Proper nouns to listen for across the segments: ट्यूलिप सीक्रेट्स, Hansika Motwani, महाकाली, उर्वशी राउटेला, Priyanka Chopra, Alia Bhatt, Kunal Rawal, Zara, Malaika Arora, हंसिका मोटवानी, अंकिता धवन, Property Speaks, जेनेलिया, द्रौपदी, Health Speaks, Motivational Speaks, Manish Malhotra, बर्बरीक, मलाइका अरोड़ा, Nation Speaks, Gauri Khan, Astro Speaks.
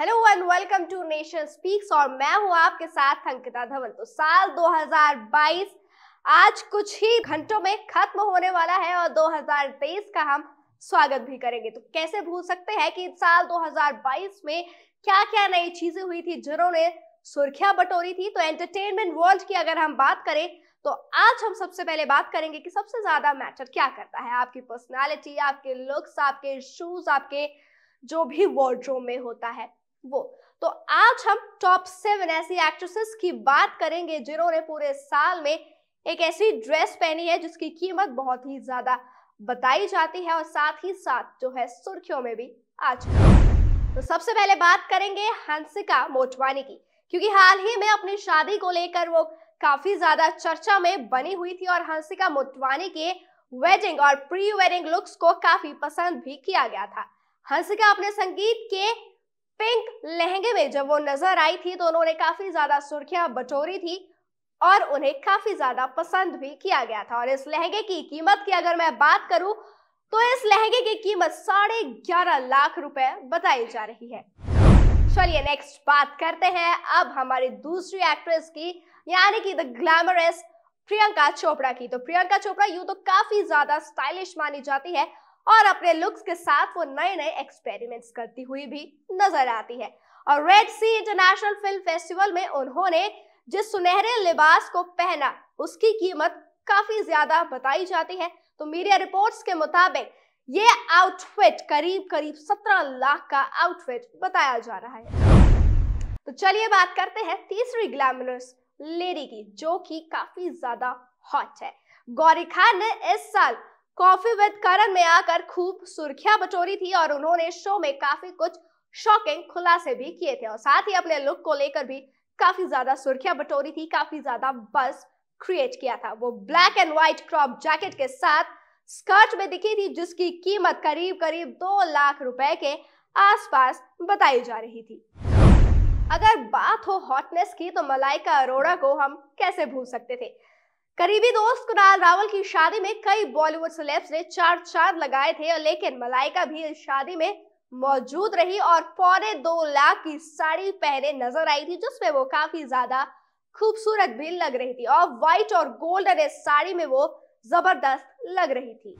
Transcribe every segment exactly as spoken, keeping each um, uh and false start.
Hello and welcome to nation speaks और मैं हूं आपके साथ अंकिता धवन। तो साल दो हज़ार बाईस आज कुछ ही घंटों में खत्म होने वाला है और दो हज़ार तेईस का हम स्वागत भी करेंगे। तो कैसे भूल सकते हैं कि साल दो हज़ार बाईस में क्या क्या नई चीजें हुई थी जिन्होंने सुर्खियां बटोरी थी। तो एंटरटेनमेंट वर्ल्ड की अगर हम बात करें तो आज हम सबसे पहले बात करेंगे कि सबसे ज्यादा मैटर क्या करता है, आपकी पर्सनालिटी, आपके लुक्स, आपके शूज, आपके जो भी वार्डरोब में होता है वो। तो आज हम टॉप सेवन ऐसी एक्ट्रेसेस की बात करेंगे जिन्होंने पूरे साल में एक ऐसी ड्रेस पहनी है जिसकी कीमत बहुत ही ज्यादा बताई जाती है और साथ ही साथ जो है सुर्खियों में भी आ चुकी है। तो सबसे पहले बात करेंगे हंसिका मोटवानी की, क्योंकि हाल ही में अपनी शादी को लेकर वो काफी ज्यादा चर्चा में बनी हुई थी और हंसिका मोटवानी के वेडिंग और प्री वेडिंग लुक्स को काफी पसंद भी किया गया था। हंसिका अपने संगीत के पिंक लहंगे में जब वो नजर आई थी तो उन्होंने काफी ज्यादा सुर्खियां बटोरी थी और उन्हें काफी ज्यादा पसंद भी किया गया था। और इस लहंगे की कीमत की अगर मैं बात करूं तो इस लहंगे की कीमत साढ़े ग्यारह लाख रुपए बताई जा रही है। चलिए नेक्स्ट बात करते हैं अब हमारी दूसरी एक्ट्रेस की, यानी कि द ग्लैमरस प्रियंका चोपड़ा की। तो प्रियंका चोपड़ा यूं तो काफी ज्यादा स्टाइलिश मानी जाती है और अपने लुक्स के साथ वो नए नए एक्सपेरिमेंट्स करती हुई भी नजर आती है। और Red Sea international film festival में उन्होंने जिस सुनहरे लिबास को पहना उसकी कीमत काफी ज्यादा बताई जाती है। तो मीडिया रिपोर्ट्स के मुताबिक ये आउटफिट करीब करीब सत्रह लाख का आउटफिट बताया जा रहा है। तो चलिए बात करते हैं तीसरी ग्लैमरस लेडी की जो कि काफी ज्यादा हॉट है। गौरी खान ने इस साल कॉफी विद करण में आकर खूब सुर्खियां बटोरी थी और उन्होंने शो में काफी कुछ शॉकिंग खुलासे भी किए थे और साथ ही अपने लुक को लेकर भी काफी ज्यादा सुर्खियां बटोरी थी, काफी ज्यादा बस क्रिएट किया था। वो black and white crop jacket के साथ स्कर्ट में दिखी थी जिसकी कीमत करीब करीब दो लाख रुपए के आसपास बताई जा रही थी। अगर बात हो हॉटनेस की तो मलाइका अरोड़ा को हम कैसे भूल सकते थे। करीबी दोस्त कुणाल रावल की शादी में कई बॉलीवुड सेलेब्स ने चार चांद लगाए थे, लेकिन मलाइका भी इस शादी में मौजूद रही और पौने दो लाख की साड़ी पहने नजर आई थी जिसमें वो काफी ज्यादा खूबसूरत भी लग रही थी और व्हाइट और गोल्डन इस साड़ी में वो जबरदस्त लग रही थी।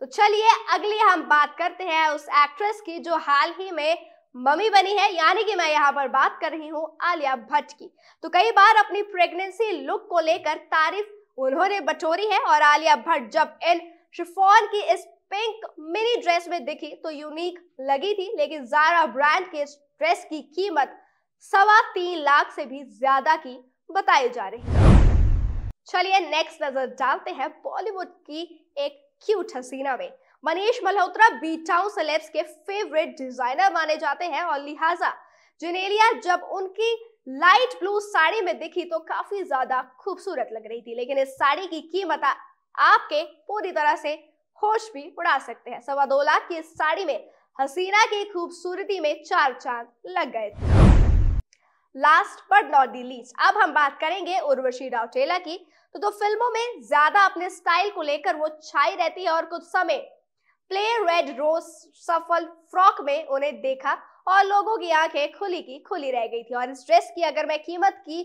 तो चलिए अगली हम बात करते हैं उस एक्ट्रेस की जो हाल ही में मम्मी बनी है, यानी कि मैं यहाँ पर बात कर रही हूँ आलिया भट्ट की। तो कई बार अपनी प्रेगनेंसी लुक को लेकर तारीफ उन्होंने बटोरी है और आलिया भट्ट जब इन शिफॉन की इस पिंक मिनी ड्रेस में दिखी तो यूनिक लगी थी, लेकिन जारा ब्रांड के इस ड्रेस की कीमत सवा तीन लाख से भी ज्यादा की बताई जा रही है। चलिए नेक्स्ट नजर डालते हैं बॉलीवुड की एक क्यूट हसीना में। Manish Malhotra B town celebs के फेवरेट डिजाइनर माने जाते हैं और लिहाजा जेनेलिया जब उनकी लाइट ब्लू साड़ी में दिखी तो काफी ज्यादा खूबसूरत लग रही थी, लेकिन इस साड़ी की कीमत आपके पूरी तरह से होश भी उड़ा सकते हैं। सवा दो लाख की इस साड़ी में हसीना की खूबसूरती में चार चांद लग गए थे। Last but not the least अब हम बात करेंगे उर्वशी राउटेला की। तो, तो फिल्मों में ज्यादा अपने स्टाइल को लेकर वो छाई रहती है और कुछ समय प्ले रेड रोज सफल फ्रॉक में उन्हें देखा और लोगों की आंखें खुली की खुली रह गई थी। और इस ड्रेस की अगर मैं कीमत की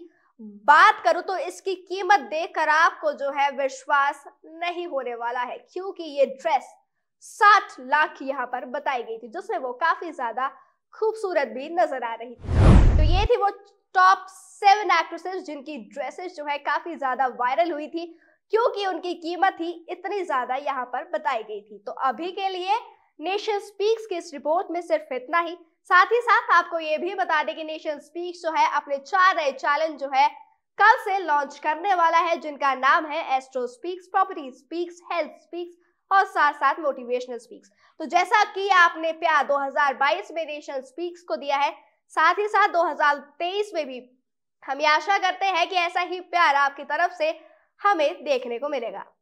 बात करूं तो इसकी कीमत देखकर आपको जो है विश्वास नहीं होने वाला है, क्योंकि ये ड्रेस साठ लाख की यहाँ पर बताई गई थी जिसमें वो काफी ज्यादा खूबसूरत भी नजर आ रही थी। तो ये थी वो टॉप सेवन एक्ट्रेसेस जिनकी ड्रेसेस जो है काफी ज्यादा वायरल हुई थी क्योंकि उनकी कीमत ही इतनी ज्यादा यहाँ पर बताई गई थी। तो अभी के लिए नेशन स्पीक्स की इस रिपोर्ट में सिर्फ इतना ही। साथ ही साथ आपको ये भी बता दें कि नेशन स्पीक्स जो है अपने चार नए चैलेंज जो है कल से लॉन्च करने वाला है, जिनका नाम है Astro Speaks, Property Speaks, Health Speaks और साथ साथ मोटिवेशनल स्पीक्स। तो जैसा कि आपने प्यार दो हज़ार बाईस में नेशन स्पीक्स को दिया है, साथ ही साथ दो हज़ार तेईस में भी हम आशा करते हैं कि ऐसा ही प्यार आपकी तरफ से हमें देखने को मिलेगा।